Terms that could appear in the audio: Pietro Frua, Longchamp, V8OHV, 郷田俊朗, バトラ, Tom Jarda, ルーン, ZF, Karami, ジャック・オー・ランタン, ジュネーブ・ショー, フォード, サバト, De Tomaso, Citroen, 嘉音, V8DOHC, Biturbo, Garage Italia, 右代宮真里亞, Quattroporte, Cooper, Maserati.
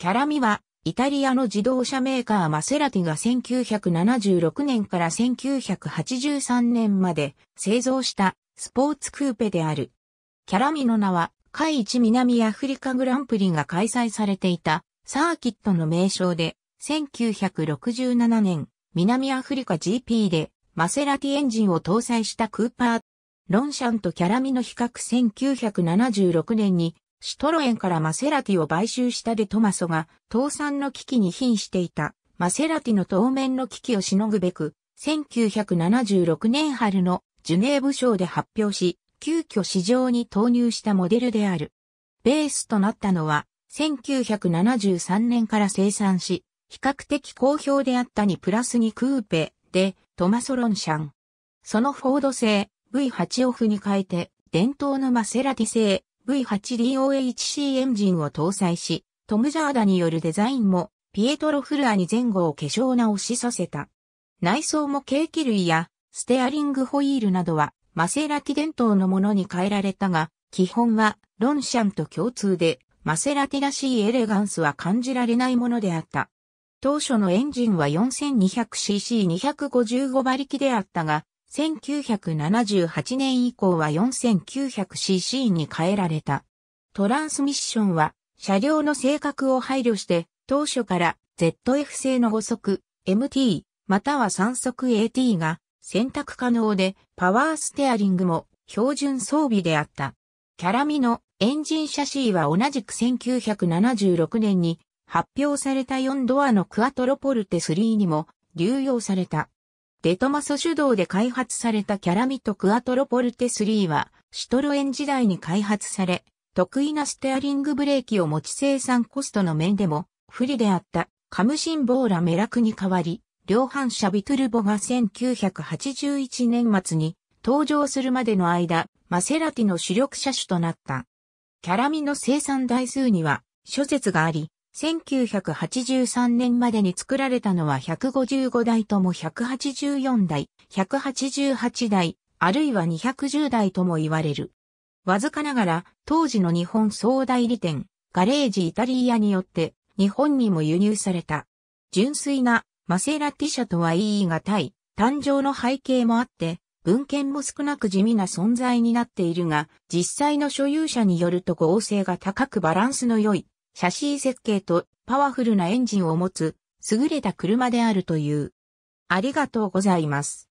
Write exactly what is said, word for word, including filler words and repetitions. キャラミは、イタリアの自動車メーカーマセラティがせんきゅうひゃくななじゅうろくねんからせんきゅうひゃくはちじゅうさんねんまで製造したスポーツクーペである。キャラミの名は、海一南アフリカグランプリが開催されていたサーキットの名称で、せんきゅうひゃくろくじゅうななねん、南アフリカ ジーピー でマセラティエンジンを搭載したクーパー。ロンシャンとキャラミの比較せんきゅうひゃくななじゅうろくねんに、シトロエンからマセラティを買収したデトマソが倒産の危機に瀕していたマセラティの当面の危機をしのぐべくせんきゅうひゃくななじゅうろくねん春のジュネーブ賞で発表し急遽市場に投入したモデルである。ベースとなったのはせんきゅうひゃくななじゅうさんねんから生産し比較的好評であったにプラスにクーペでトマソロンシャン。そのフォード製 ブイエイトオーエイチブイ に変えて伝統のマセラティ製ブイエイトディーオーエイチシー エンジンを搭載し、トム・ジャーダによるデザインも、ピエトロ・フルアに前後を化粧直しさせた。内装も計器類や、ステアリングホイールなどは、マセラティ伝統のものに変えられたが、基本は、ロンシャンと共通で、マセラティらしいエレガンスは感じられないものであった。当初のエンジンは よんせんにひゃくシーシーにひゃくごじゅうご 馬力であったが、せんきゅうひゃくななじゅうはちねん以降は よんせんきゅうひゃくシーシー に変えられた。トランスミッションは車両の性格を配慮して当初から ゼットエフ 製のごそく エムティー またはさんそく エーティー が選択可能でパワーステアリングも標準装備であった。キャラミのエンジンシャシーは同じくせんきゅうひゃくななじゅうろくねんに発表されたよんドアのクアトロポルテスリーにも流用された。デトマソ主導で開発されたキャラミとクアトロポルテスリーはシトロエン時代に開発され、得意なステアリングブレーキを持ち生産コストの面でも不利であったカムシンボーラメラクに代わり、量販車ビトゥルボがせんきゅうひゃくはちじゅういちねん末に登場するまでの間、マセラティの主力車種となった。キャラミの生産台数には諸説があり、せんきゅうひゃくはちじゅうさんねんまでに作られたのはひゃくごじゅうごだいともひゃくはちじゅうよんだい、ひゃくはちじゅうはちだい、あるいはにひゃくじゅうだいとも言われる。わずかながら、当時の日本総代理店、ガレージイタリアによって、日本にも輸入された。純粋な、マセラティ車とは言い難い、誕生の背景もあって、文献も少なく地味な存在になっているが、実際の所有者によると剛性が高くバランスの良い。シャシー設計とパワフルなエンジンを持つ優れた車であるという。ありがとうございます。